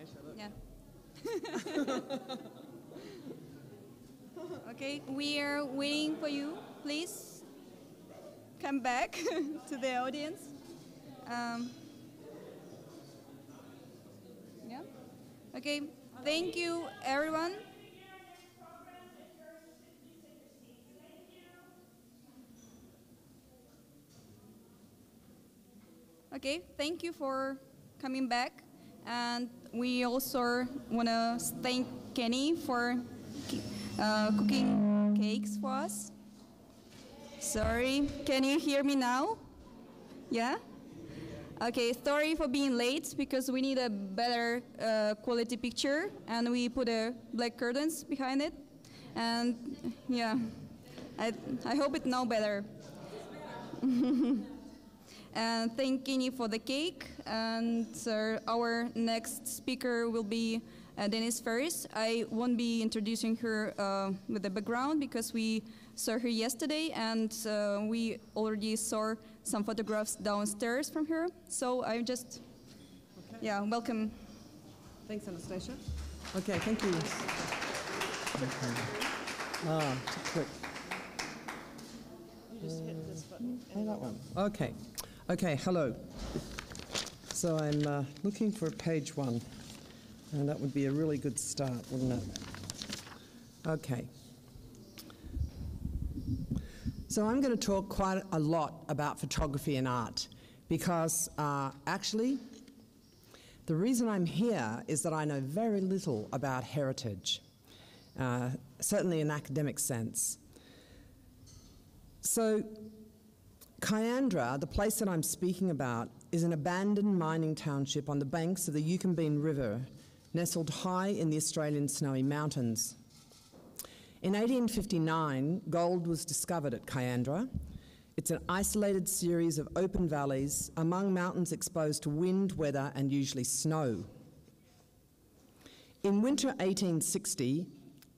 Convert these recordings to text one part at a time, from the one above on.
Aisha, look. Yeah. Okay, we are waiting for you. Please come back to the audience. Yeah. Okay, thank you, everyone. Okay, thank you for coming back. And we also want to thank Kenny for cooking cakes for us. Sorry, can you hear me now? Yeah? Okay, sorry for being late because we need a better quality picture and we put a black curtains behind it. And yeah, I hope it's now better. And thank Kenny for the cake. And our next speaker will be Denise Ferris. I won't be introducing her with the background because we saw her yesterday and we already saw some photographs downstairs from her. So I just, okay. Yeah, welcome. Thanks, Anastasia. Okay, thank you. Ah, quick. You just hit this button. Oh, that one. Okay. Okay, hello. So I'm looking for page one, and that would be a really good start, wouldn't it? Okay. So I'm going to talk quite a lot about photography and art because actually the reason I'm here is that I know very little about heritage, certainly in academic sense. So Kiandra, the place that I'm speaking about, is an abandoned mining township on the banks of the Yucumbine River, nestled high in the Australian Snowy Mountains. In 1859, gold was discovered at Kiandra. It's an isolated series of open valleys among mountains exposed to wind, weather, and usually snow. In winter 1860,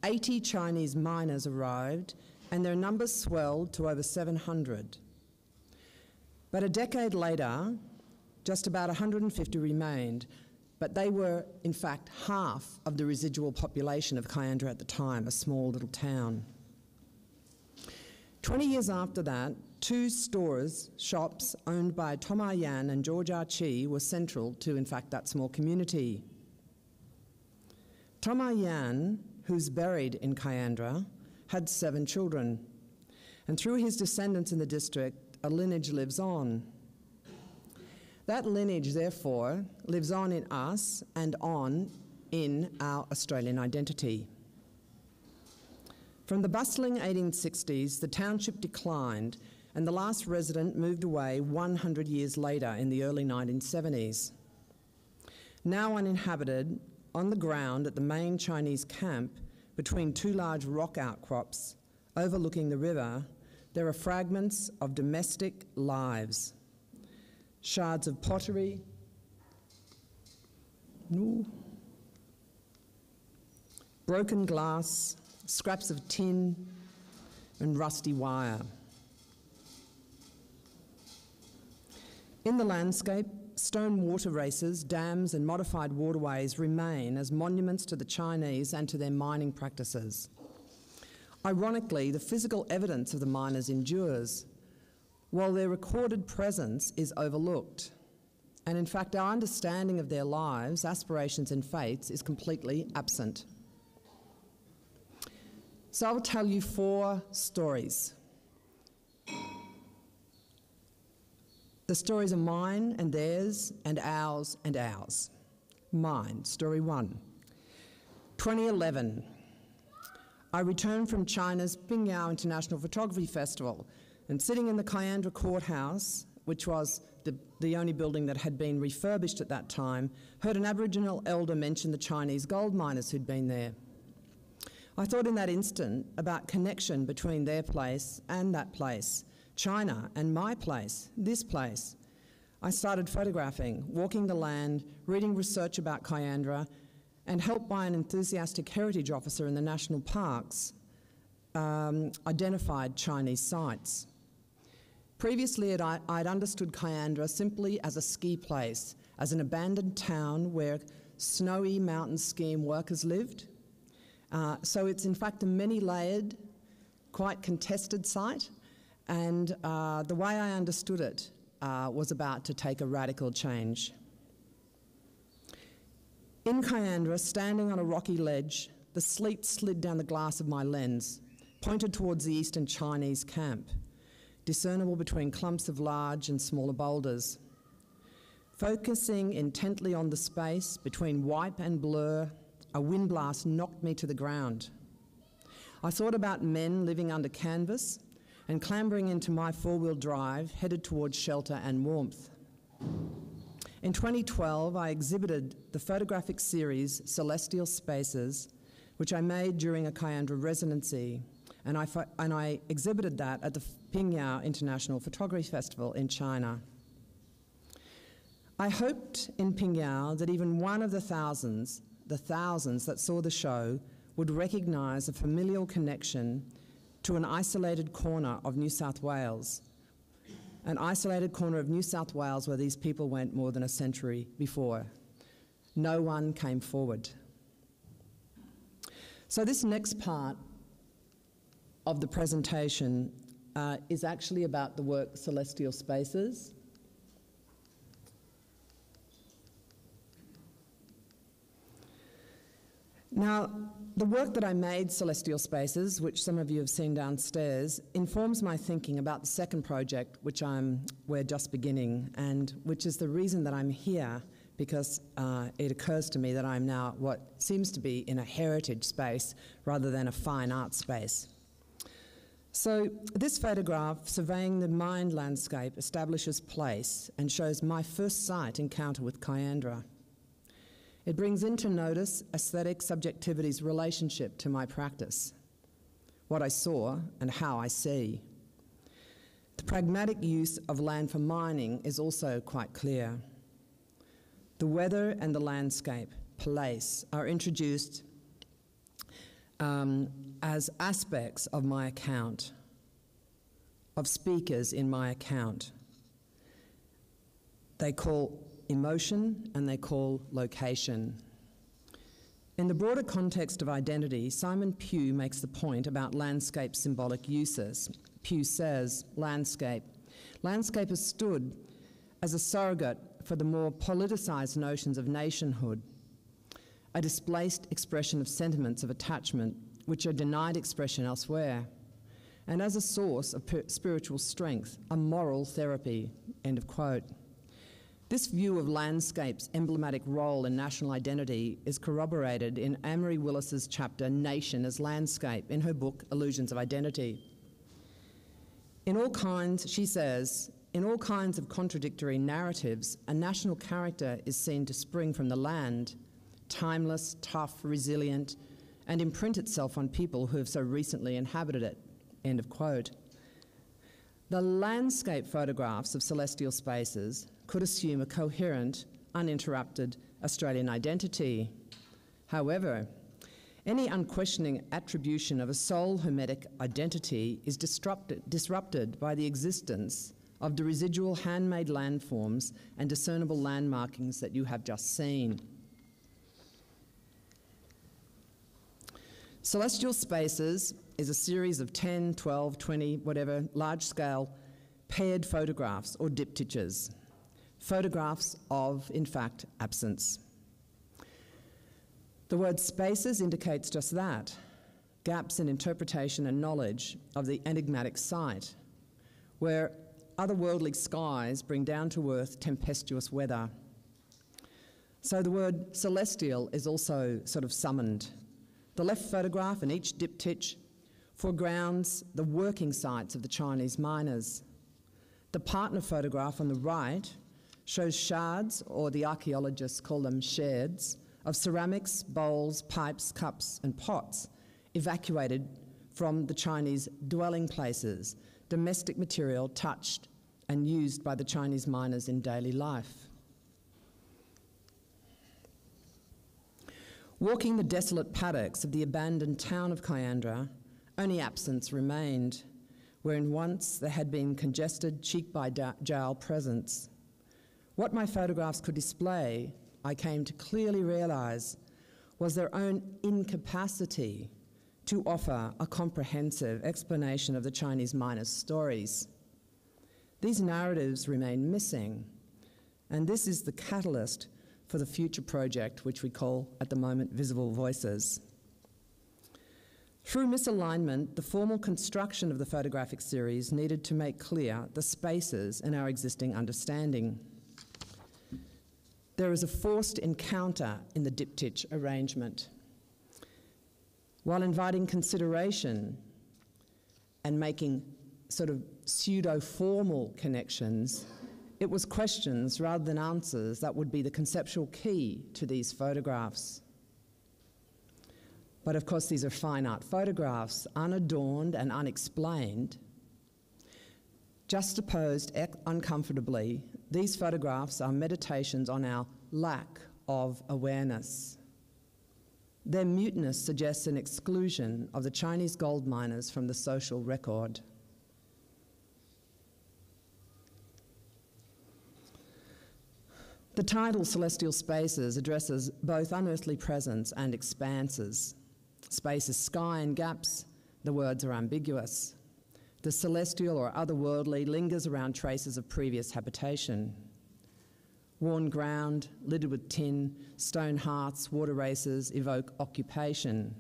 80 Chinese miners arrived, and their numbers swelled to over 700. But a decade later, just about 150 remained, but they were, in fact, half of the residual population of Kiandra at the time, a small little town. 20 years after that, two shops owned by Tom Ah Yan and George Archie were central to, in fact, that small community. Tom Ah Yan, who's buried in Kiandra, had 7 children, and through his descendants in the district, a lineage lives on. That lineage, therefore, lives on in us and on in our Australian identity. From the bustling 1860s, the township declined, and the last resident moved away 100 years later in the early 1970s. Now uninhabited, on the ground at the main Chinese camp, between two large rock outcrops overlooking the river, there are fragments of domestic lives, shards of pottery, broken glass, scraps of tin, and rusty wire. In the landscape, stone water races, dams, and modified waterways remain as monuments to the Chinese and to their mining practices. Ironically, the physical evidence of the miners endures, while their recorded presence is overlooked. And in fact, our understanding of their lives, aspirations and fates is completely absent. So I will tell you 4 stories. The stories are mine and theirs and ours and ours. Mine, story 1. 2011. I returned from China's Pingyao International Photography Festival, and sitting in the Kiandra courthouse, which was the only building that had been refurbished at that time, heard an Aboriginal elder mention the Chinese gold miners who'd been there. I thought in that instant about connection between their place and that place, China and my place, this place. I started photographing, walking the land, reading research about Kiandra, and helped by an enthusiastic heritage officer in the national parks, identified Chinese sites. Previously, I'd understood Kiandra simply as a ski place, as an abandoned town where snowy mountain scheme workers lived. So it's in fact a many-layered, quite contested site, and the way I understood it was about to take a radical change. In Kiandra, standing on a rocky ledge, the sleet slid down the glass of my lens, pointed towards the eastern Chinese camp, discernible between clumps of large and smaller boulders. Focusing intently on the space between wipe and blur, a wind blast knocked me to the ground. I thought about men living under canvas and clambering into my four-wheel drive, headed towards shelter and warmth. In 2012, I exhibited the photographic series Celestial Spaces, which I made during a Kiandra residency, and I exhibited that at the Pingyao International Photography Festival in China. I hoped in Pingyao that even one of the thousands that saw the show would recognise a familial connection to an isolated corner of New South Wales, an isolated corner of New South Wales where these people went more than a century before. No one came forward. So this next part of the presentation is actually about the work Celestial Spaces. Now, the work that I made, Celestial Spaces, which some of you have seen downstairs, informs my thinking about the second project, which we're just beginning, and which is the reason that I'm here, because it occurs to me that I'm now what seems to be in a heritage space rather than a fine art space. So this photograph, surveying the mind landscape, establishes place and shows my first sight encounter with Kiandra. It brings into notice aesthetic subjectivity's relationship to my practice, what I saw and how I see. The pragmatic use of land for mining is also quite clear. The weather and the landscape, place, are introduced as aspects of my account, of speakers in my account. They call emotion, and they call location. In the broader context of identity, Simon Pugh makes the point about landscape symbolic uses. Pugh says, landscape has stood as a surrogate for the more politicised notions of nationhood, a displaced expression of sentiments of attachment which are denied expression elsewhere, and as a source of spiritual strength, a moral therapy, end of quote. This view of landscape's emblematic role in national identity is corroborated in Amory Willis's chapter, Nation as Landscape, in her book, Illusions of Identity. In all kinds, she says, in all kinds of contradictory narratives, a national character is seen to spring from the land, timeless, tough, resilient, and imprint itself on people who have so recently inhabited it, end of quote. The landscape photographs of Celestial Spaces could assume a coherent, uninterrupted Australian identity. However, any unquestioning attribution of a sole hermetic identity is disrupted by the existence of the residual handmade landforms and discernible landmarkings that you have just seen. Celestial Spaces is a series of 10, 12, 20, whatever, large-scale paired photographs or diptychs. Photographs of, in fact, absence. The word spaces indicates just that, gaps in interpretation and knowledge of the enigmatic site, where otherworldly skies bring down to earth tempestuous weather. So the word celestial is also sort of summoned. The left photograph in each diptych foregrounds the working sites of the Chinese miners. The partner photograph on the right shows shards, or the archaeologists call them sherds, of ceramics, bowls, pipes, cups, and pots evacuated from the Chinese dwelling places, domestic material touched and used by the Chinese miners in daily life. Walking the desolate paddocks of the abandoned town of Kiandra, only absence remained, wherein once there had been congested cheek-by-jowl presence. What my photographs could display I came to clearly realize was their own incapacity to offer a comprehensive explanation of the Chinese miners' stories. These narratives remain missing, and this is the catalyst for the future project, which we call, at the moment, Visible Voices. Through misalignment, the formal construction of the photographic series needed to make clear the spaces in our existing understanding. There is a forced encounter in the diptych arrangement. While inviting consideration and making sort of pseudo-formal connections, it was questions rather than answers that would be the conceptual key to these photographs. But of course, these are fine art photographs, unadorned and unexplained. Juxtaposed uncomfortably, these photographs are meditations on our lack of awareness. Their muteness suggests an exclusion of the Chinese gold miners from the social record. The title, Celestial Spaces, addresses both unearthly presence and expanses. Space is sky and gaps. The words are ambiguous. The celestial or otherworldly lingers around traces of previous habitation. Worn ground, littered with tin, stone hearths, water races evoke occupation.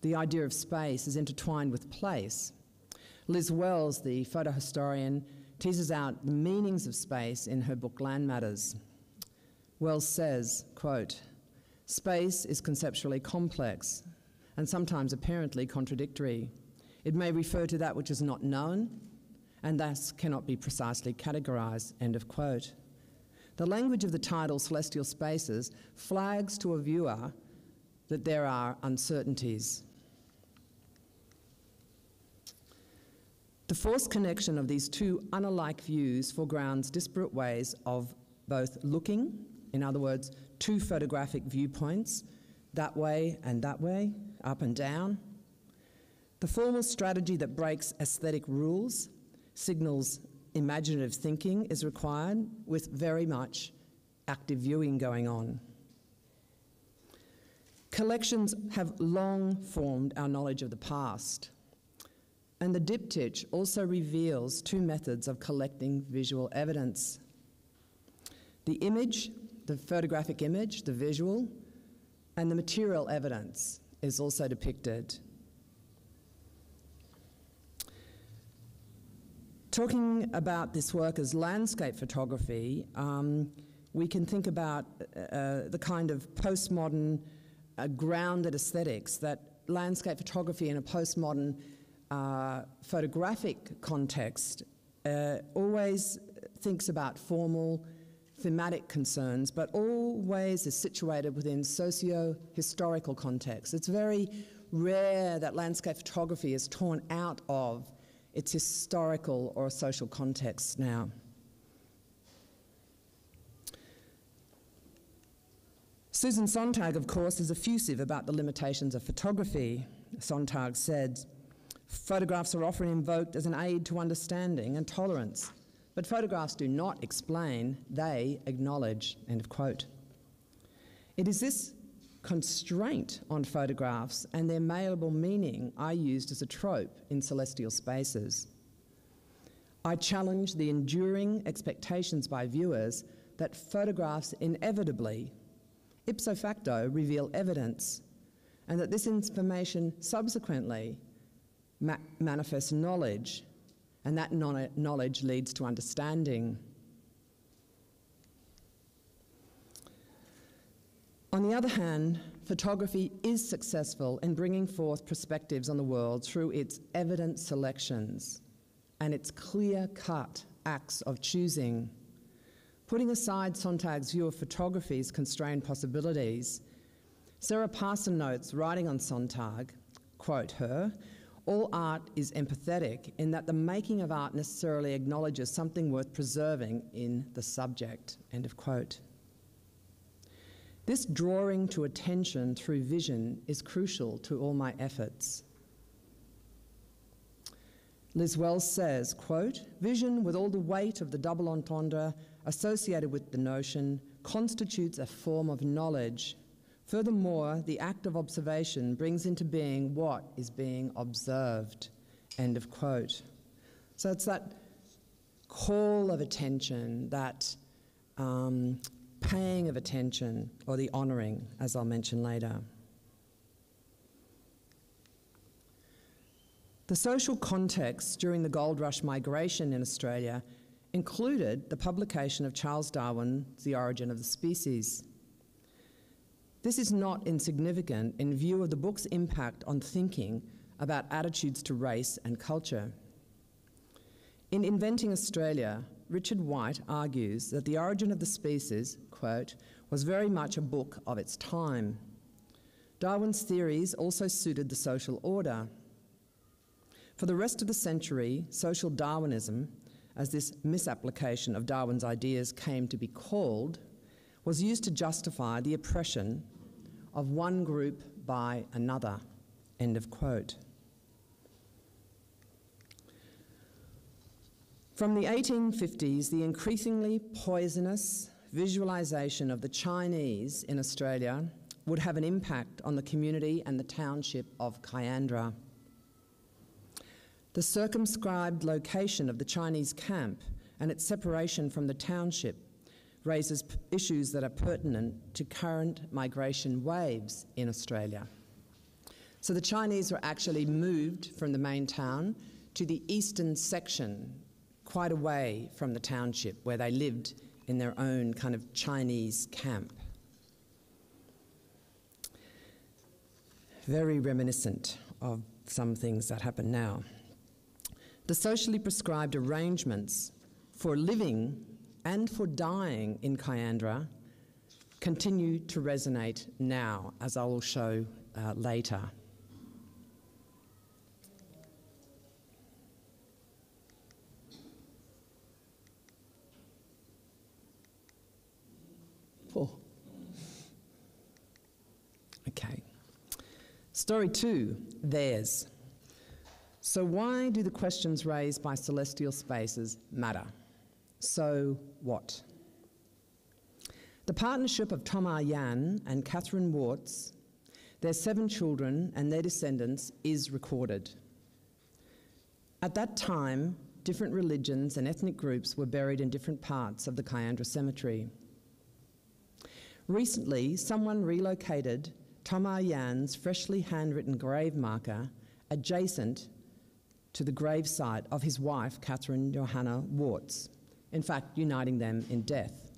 The idea of space is intertwined with place. Liz Wells, the photo historian, teases out the meanings of space in her book Land Matters. Wells says, quote, "Space is conceptually complex and sometimes apparently contradictory. It may refer to that which is not known and thus cannot be precisely categorized," end of quote. The language of the title, Celestial Spaces, flags to a viewer that there are uncertainties. The forced connection of these two unalike views foregrounds disparate ways of both looking, in other words, two photographic viewpoints, that way, up and down. The formal strategy that breaks aesthetic rules, signals imaginative thinking is required, with very much active viewing going on. Collections have long formed our knowledge of the past, and the diptych also reveals two methods of collecting visual evidence. The image, the photographic image, the visual, and the material evidence is also depicted. Talking about this work as landscape photography, we can think about the kind of postmodern, grounded aesthetics that landscape photography in a postmodern photographic context always thinks about formal, thematic concerns, but always is situated within socio-historical contexts. It's very rare that landscape photography is torn out of its historical or social context now. Susan Sontag, of course, is effusive about the limitations of photography. Sontag said, "Photographs are often invoked as an aid to understanding and tolerance, but photographs do not explain, they acknowledge," end of quote. It is this constraint on photographs and their malleable meaning I used as a trope in Celestial Spaces. I challenged the enduring expectations by viewers that photographs inevitably, ipso facto, reveal evidence, and that this information subsequently manifests knowledge, and that knowledge leads to understanding. On the other hand, photography is successful in bringing forth perspectives on the world through its evident selections and its clear-cut acts of choosing. Putting aside Sontag's view of photography's constrained possibilities, Sarah Parson notes, writing on Sontag, quote her, "All art is empathetic in that the making of art necessarily acknowledges something worth preserving in the subject," end of quote. This drawing to attention through vision is crucial to all my efforts. Liz Wells says, quote, "Vision, with all the weight of the double entendre associated with the notion constitutes a form of knowledge. Furthermore, the act of observation brings into being what is being observed." End of quote. So it's that call of attention, that paying of attention, or the honouring, as I'll mention later. The social context during the gold rush migration in Australia included the publication of Charles Darwin's The Origin of the Species. This is not insignificant in view of the book's impact on thinking about attitudes to race and culture. In Inventing Australia, Richard White argues that The Origin of the Species, quote, was very much a book of its time. Darwin's theories also suited the social order. For the rest of the century, social Darwinism, as this misapplication of Darwin's ideas came to be called, was used to justify the oppression of one group by another, end of quote. From the 1850s, the increasingly poisonous visualisation of the Chinese in Australia would have an impact on the community and the township of Kiandra. The circumscribed location of the Chinese camp and its separation from the township raises issues that are pertinent to current migration waves in Australia. So the Chinese were actually moved from the main town to the eastern section, quite away from the township, where they lived in their own kind of Chinese camp. Very reminiscent of some things that happen now. The socially prescribed arrangements for living and for dying in Kiandra continue to resonate now, as I will show later. Oh. Okay. Story two, theirs. So why do the questions raised by Celestial Spaces matter? So what? The partnership of Tom Ah Yan and Catherine Wartz, their 7 children and their descendants, is recorded. At that time, different religions and ethnic groups were buried in different parts of the Kiandra Cemetery. Recently, someone relocated Tom Ah Yan's freshly handwritten grave marker adjacent to the gravesite of his wife, Catherine Johanna Wartz, in fact, uniting them in death.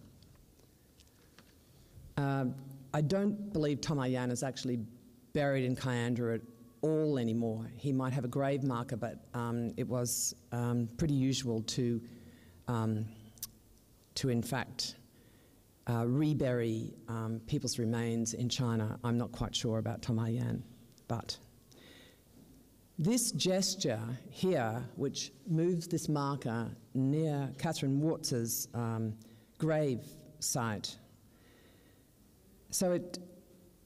I don't believe Tom Ah Yan is actually buried in Kiandra at all anymore. He might have a grave marker, but it was pretty usual to in fact, rebury people's remains in China. I'm not quite sure about Tom Ah Yan, but this gesture here, which moves this marker near Catherine Wurtz's grave site. So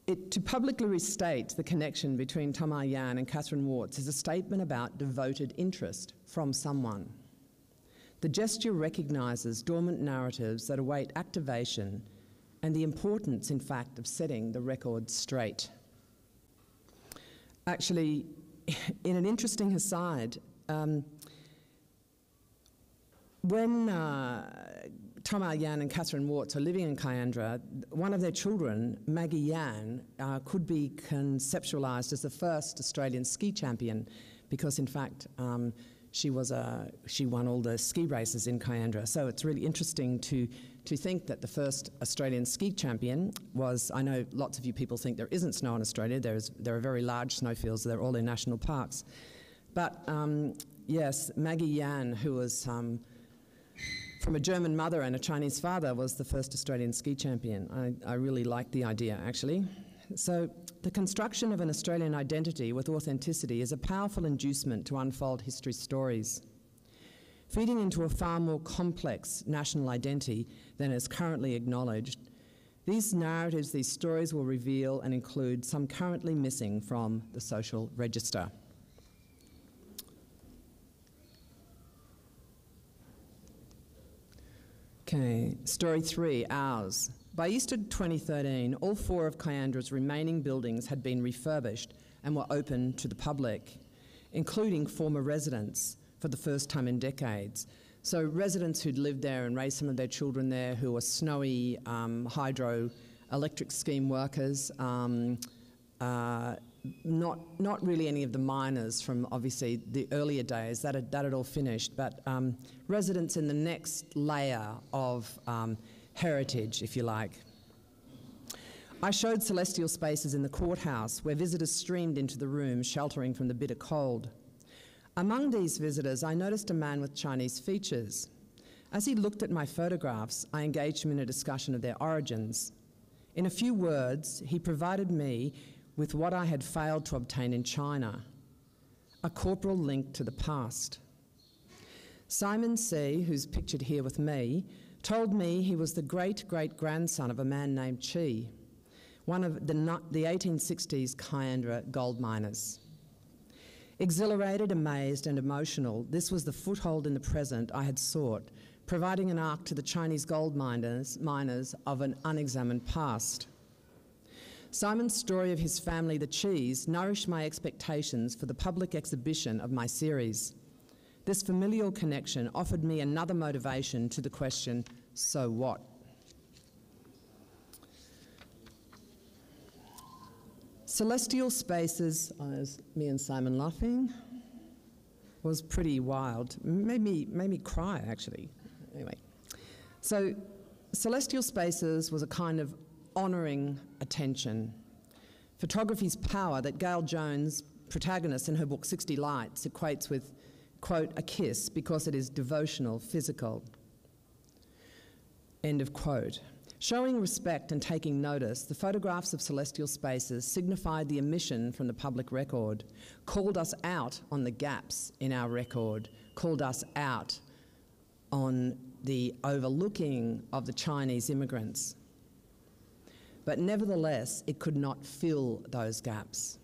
to publicly restate the connection between Tom Ah Yan and Catherine Wartz is a statement about devoted interest from someone. The gesture recognises dormant narratives that await activation and the importance, in fact, of setting the record straight. Actually, in an interesting aside, when Tom Ah Yan and Catherine Wartz are living in Kiandra, one of their children, Maggie Yan, could be conceptualised as the first Australian ski champion, because in fact she won all the ski races in Kiandra. So it's really interesting to think that the first Australian ski champion was, I know lots of you people think there isn't snow in Australia, there are very large snowfields, they're all in national parks. But yes, Maggie Yan, who was from a German mother and a Chinese father, was the first Australian ski champion. I really like the idea, actually. So the construction of an Australian identity with authenticity is a powerful inducement to unfold history's stories, feeding into a far more complex national identity than is currently acknowledged. These narratives, these stories, will reveal and include some currently missing from the social register. Okay, story 3, ours. By Easter 2013, all 4 of Kiandra's remaining buildings had been refurbished and were open to the public, including former residents for the first time in decades. So residents who'd lived there and raised some of their children there, who were snowy hydroelectric scheme workers, not really any of the miners from obviously the earlier days, that had all finished, but residents in the next layer of heritage, if you like. I showed Celestial Spaces in the courthouse where visitors streamed into the room, sheltering from the bitter cold. Among these visitors, I noticed a man with Chinese features. As he looked at my photographs, I engaged him in a discussion of their origins. In a few words, he provided me with what I had failed to obtain in China, a corporal link to the past. Simon C., who's pictured here with me, told me he was the great-great-grandson of a man named Qi, one of the 1860s Kiandra gold miners. Exhilarated, amazed, and emotional, this was the foothold in the present I had sought, providing an arc to the Chinese gold miners of an unexamined past. Simon's story of his family, the Qis, nourished my expectations for the public exhibition of my series. This familial connection offered me another motivation to the question, so what? Celestial Spaces, me and Simon laughing, was pretty wild. Made me cry, actually. Anyway, so Celestial Spaces was a kind of honouring attention. Photography's power that Gail Jones, protagonist in her book 60 Lights, equates with, quote, a kiss because it is devotional, physical, end of quote. Showing respect and taking notice, the photographs of Celestial Spaces signified the omission from the public record, called us out on the gaps in our record, called us out on the overlooking of the Chinese immigrants. But nevertheless, it could not fill those gaps.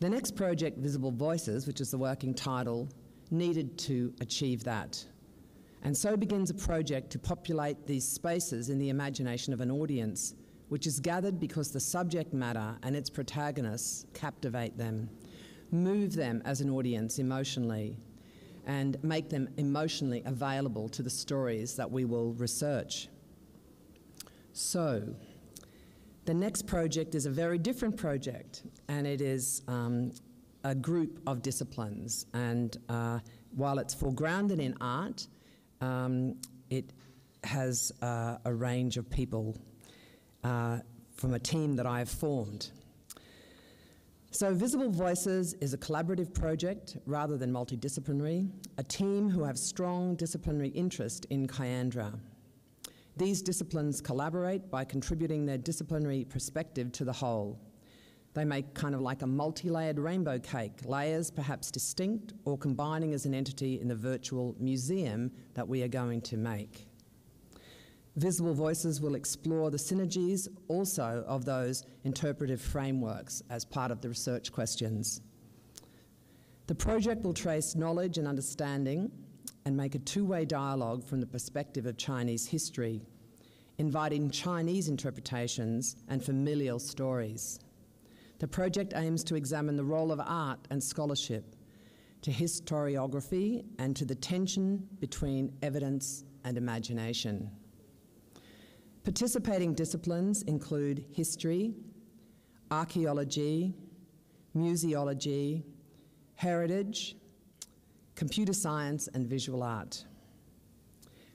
The next project, Visible Voices, which is the working title, needed to achieve that. And so begins a project to populate these spaces in the imagination of an audience, which is gathered because the subject matter and its protagonists captivate them, move them as an audience emotionally, and make them emotionally available to the stories that we will research. So, the next project is a very different project, and it is a group of disciplines. And while it's foregrounded in art, it has a range of people from a team that I have formed. So Visible Voices is a collaborative project rather than multidisciplinary, a team who have strong disciplinary interest in Kiandra. These disciplines collaborate by contributing their disciplinary perspective to the whole. They make kind of like a multi-layered rainbow cake, layers perhaps distinct or combining as an entity in the virtual museum that we are going to make. Visible Voices will explore the synergies also of those interpretive frameworks as part of the research questions. The project will trace knowledge and understanding and make a two-way dialogue from the perspective of Chinese history, inviting Chinese interpretations and familial stories. The project aims to examine the role of art and scholarship, to historiography, and to the tension between evidence and imagination. Participating disciplines include history, archaeology, museology, heritage, computer science, and visual art.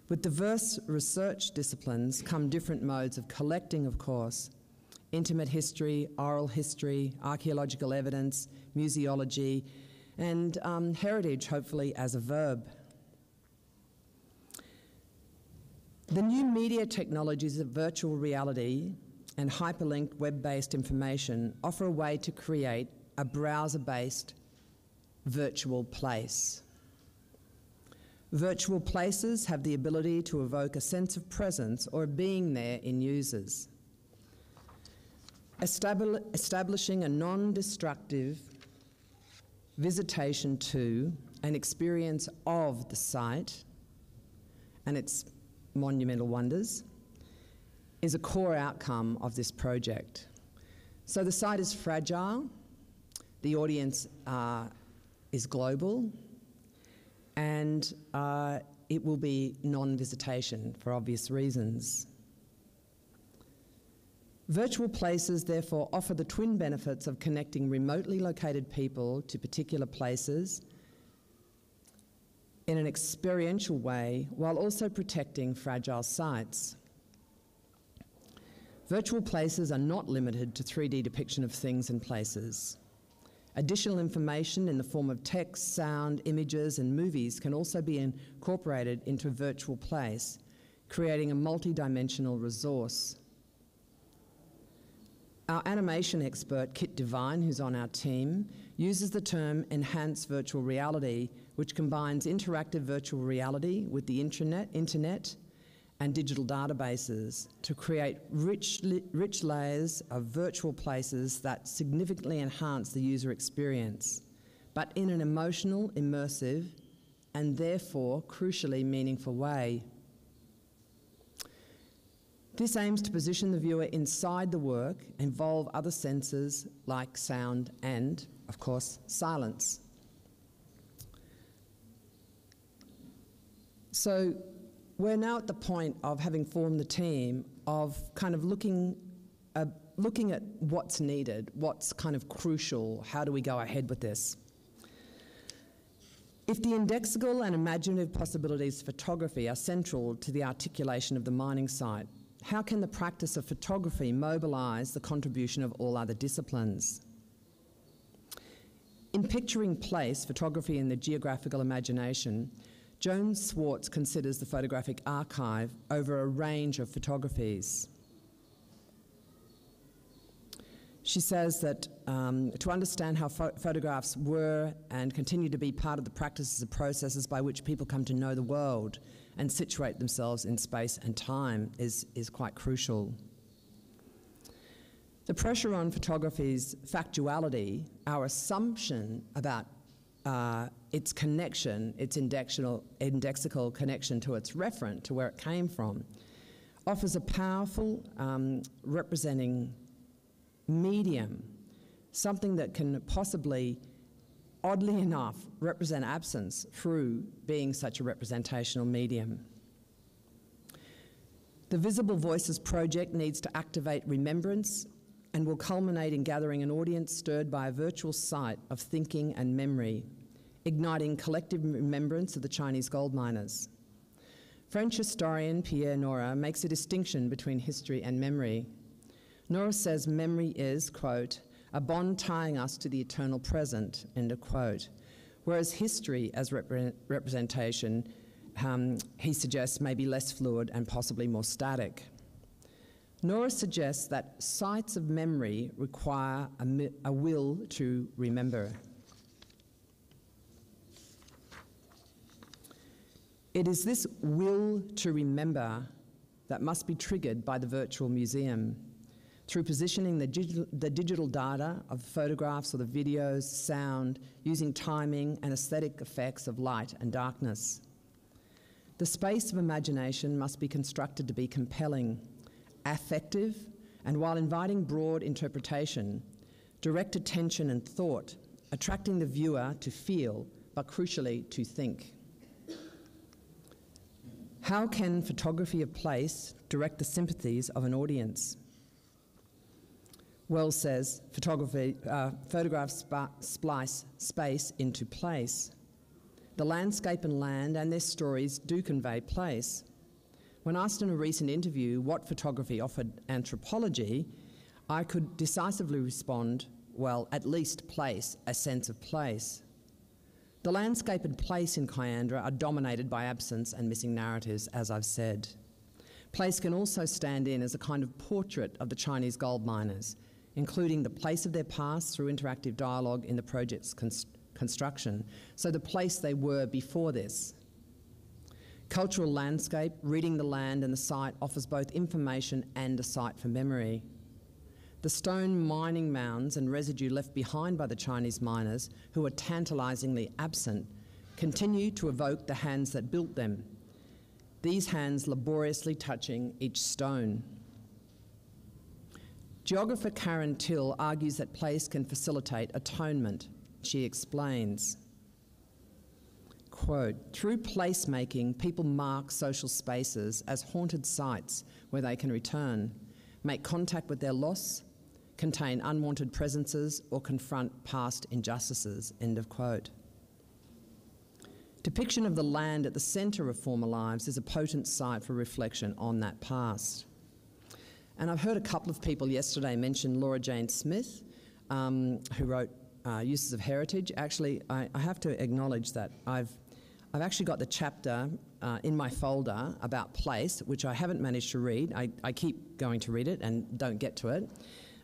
With diverse research disciplines come different modes of collecting, of course: intimate history, oral history, archaeological evidence, museology, and heritage, hopefully, as a verb. The new media technologies of virtual reality and hyperlinked web-based information offer a way to create a browser-based virtual place. Virtual places have the ability to evoke a sense of presence or being there in users. Establishing a non-destructive visitation to an experience of the site and its monumental wonders, is a core outcome of this project. So the site is fragile, the audience is global, and it will be non-visitation for obvious reasons. Virtual places therefore offer the twin benefits of connecting remotely located people to particular places in an experiential way, while also protecting fragile sites. Virtual places are not limited to 3D depiction of things and places. Additional information in the form of text, sound, images, and movies can also be incorporated into a virtual place, creating a multi-dimensional resource. Our animation expert, Kit Devine, who's on our team, uses the term enhanced virtual reality, which combines interactive virtual reality with the internet and digital databases to create rich layers of virtual places that significantly enhance the user experience, but in an emotional, immersive, and therefore crucially meaningful way. This aims to position the viewer inside the work, involve other senses like sound and, of course, silence. So we're now at the point of having formed the team of kind of looking at what's needed, what's kind of crucial, how do we go ahead with this? If the indexical and imaginative possibilities of photography are central to the articulation of the mining site, how can the practice of photography mobilise the contribution of all other disciplines? In Picturing Place, Photography in the Geographical Imagination, Joan Swartz considers the photographic archive over a range of photographies. She says that to understand how photographs were and continue to be part of the practices and processes by which people come to know the world and situate themselves in space and time is quite crucial. The pressure on photography's factuality, our assumption about its connection, its indexical connection to its referent, to where it came from, offers a powerful representing medium, something that can possibly, oddly enough, represent absence through being such a representational medium. The Visible Voices project needs to activate remembrance and will culminate in gathering an audience stirred by a virtual site of thinking and memory, igniting collective remembrance of the Chinese gold miners. French historian Pierre Nora makes a distinction between history and memory. Nora says memory is, quote, a bond tying us to the eternal present, end of quote. Whereas history as representation, he suggests, may be less fluid and possibly more static. Nora suggests that sites of memory require a will to remember. It is this will to remember that must be triggered by the virtual museum, through positioning the digital data of photographs or the videos, sound, using timing and aesthetic effects of light and darkness. The space of imagination must be constructed to be compelling, affective, and while inviting broad interpretation, direct attention and thought, attracting the viewer to feel, but crucially to think. How can photography of place direct the sympathies of an audience? Wells says, photographs splice space into place. The landscape and land and their stories do convey place. When asked in a recent interview what photography offered anthropology, I could decisively respond, well, at least place, a sense of place. The landscape and place in Kiandra are dominated by absence and missing narratives, as I've said. Place can also stand in as a kind of portrait of the Chinese gold miners, including the place of their past through interactive dialogue in the project's construction, so the place they were before this. Cultural landscape, reading the land and the site, offers both information and a site for memory. The stone mining mounds and residue left behind by the Chinese miners, who are tantalizingly absent, continue to evoke the hands that built them, these hands laboriously touching each stone. Geographer Karen Till argues that place can facilitate atonement. She explains, quote, "Through placemaking, people mark social spaces as haunted sites where they can return, make contact with their loss, contain unwanted presences, or confront past injustices," end of quote. Depiction of the land at the centre of former lives is a potent site for reflection on that past. And I've heard a couple of people yesterday mention Laurajane Smith, who wrote Uses of Heritage. Actually, I have to acknowledge that I've actually got the chapter in my folder about place, which I haven't managed to read. I keep going to read it and don't get to it.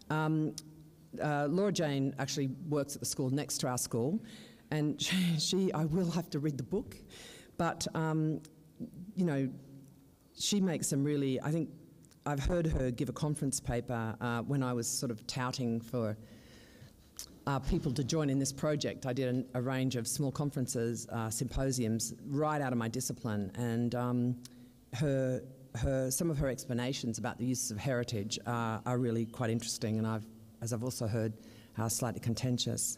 Laurajane actually works at the school next to our school, and I will have to read the book, but you know, she makes some really, I think I've heard her give a conference paper when I was sort of touting for people to join in this project. I did a range of small conferences, symposiums, right out of my discipline, and some of her explanations about the uses of heritage are really quite interesting, and as I've also heard, are slightly contentious.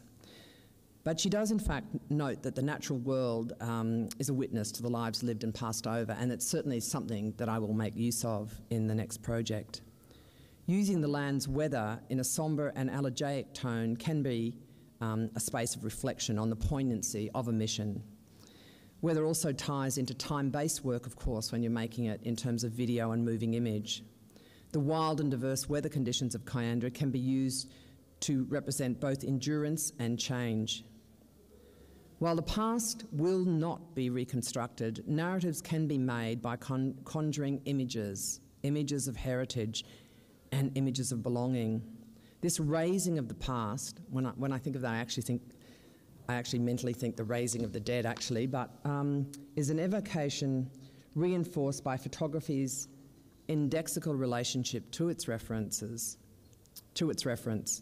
But she does in fact note that the natural world is a witness to the lives lived and passed over, and it's certainly something that I will make use of in the next project. Using the land's weather in a sombre and elegiac tone can be a space of reflection on the poignancy of a mission. Weather also ties into time-based work, of course, when you're making it in terms of video and moving image. The wild and diverse weather conditions of Kiandra can be used to represent both endurance and change. While the past will not be reconstructed, narratives can be made by conjuring images, images of heritage and images of belonging. This raising of the past, when I think of that, I actually mentally think the raising of the dead, actually, but is an evocation reinforced by photography's indexical relationship to its references, to its reference.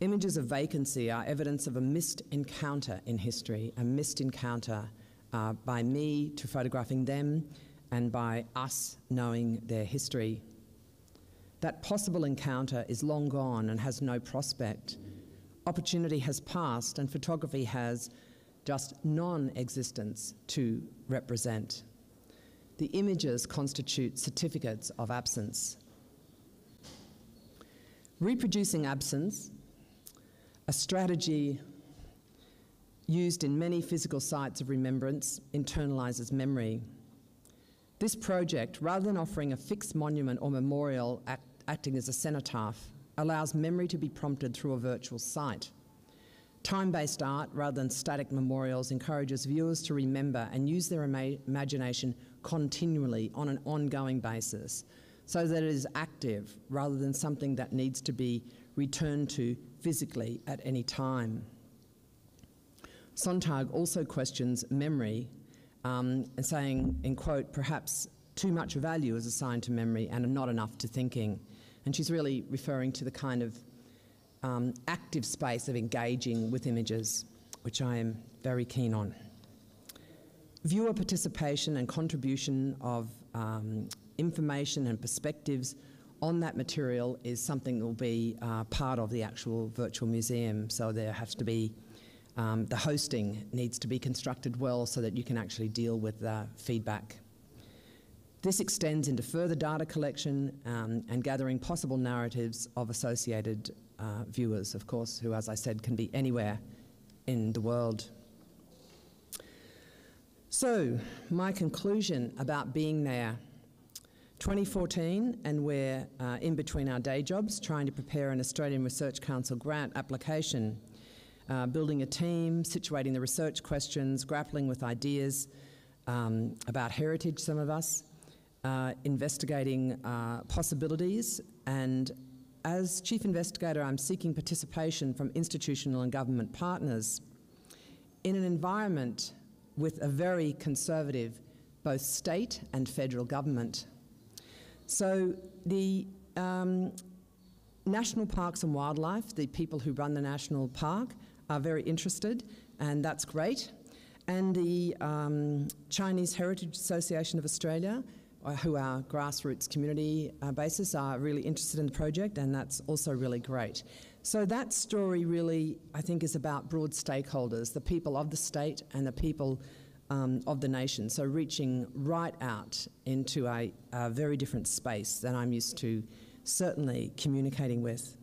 Images of vacancy are evidence of a missed encounter in history, a missed encounter by me to photographing them and by us knowing their history. That possible encounter is long gone and has no prospect. Opportunity has passed, and photography has just non-existence to represent. The images constitute certificates of absence. Reproducing absence, a strategy used in many physical sites of remembrance, internalizes memory. This project, rather than offering a fixed monument or memorial acting as a cenotaph, allows memory to be prompted through a virtual site. Time-based art, rather than static memorials, encourages viewers to remember and use their imagination continually on an ongoing basis, so that it is active rather than something that needs to be returned to physically at any time. Sontag also questions memory, and saying, in quote, "Perhaps too much value is assigned to memory and not enough to thinking." And she's really referring to the kind of active space of engaging with images, which I am very keen on. Viewer participation and contribution of information and perspectives on that material is something that will be part of the actual virtual museum. So there has to be, the hosting needs to be constructed well so that you can actually deal with feedback. This extends into further data collection and gathering possible narratives of associated viewers, of course, who, as I said, can be anywhere in the world. So, my conclusion about being there. 2014, and we're in between our day jobs trying to prepare an Australian Research Council grant application, building a team, situating the research questions, grappling with ideas about heritage, some of us, investigating possibilities, and as Chief Investigator, I'm seeking participation from institutional and government partners in an environment with a very conservative both state and federal government. So the National Parks and Wildlife, the people who run the national park, are very interested, and that's great. and the Chinese Heritage Association of Australia, who are grassroots community basis, are really interested in the project, and that's also really great. So that story really, I think, is about broad stakeholders, the people of the state and the people of the nation, so reaching right out into a very different space than I'm used to certainly communicating with.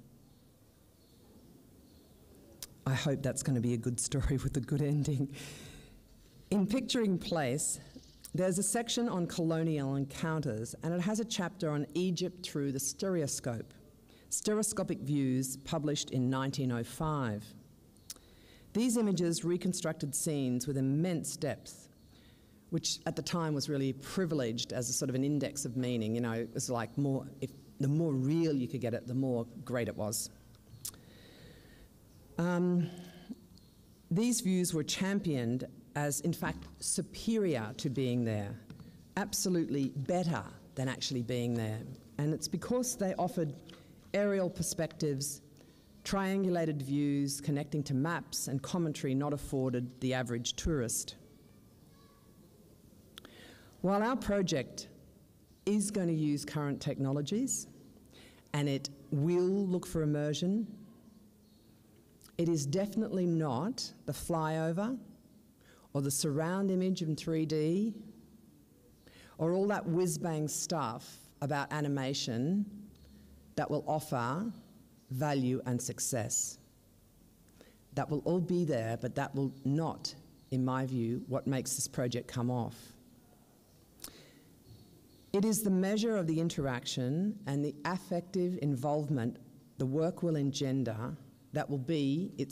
I hope that's going to be a good story with a good ending. In Picturing Place, there's a section on colonial encounters, and it has a chapter on Egypt through the stereoscope, stereoscopic views, published in 1905. These images reconstructed scenes with immense depth, which at the time was really privileged as a sort of an index of meaning. You know, it was like more, if the more real you could get it, the more great it was. These views were championed as, in fact, superior to being there, absolutely better than actually being there. And it's because they offered aerial perspectives, triangulated views connecting to maps and commentary not afforded the average tourist. While our project is going to use current technologies, and it will look for immersion, it is definitely not the flyover or the surround image in 3D, or all that whiz-bang stuff about animation that will offer value and success. That will all be there, but that will not, in my view, what makes this project come off. It is the measure of the interaction and the affective involvement the work will engender that will be its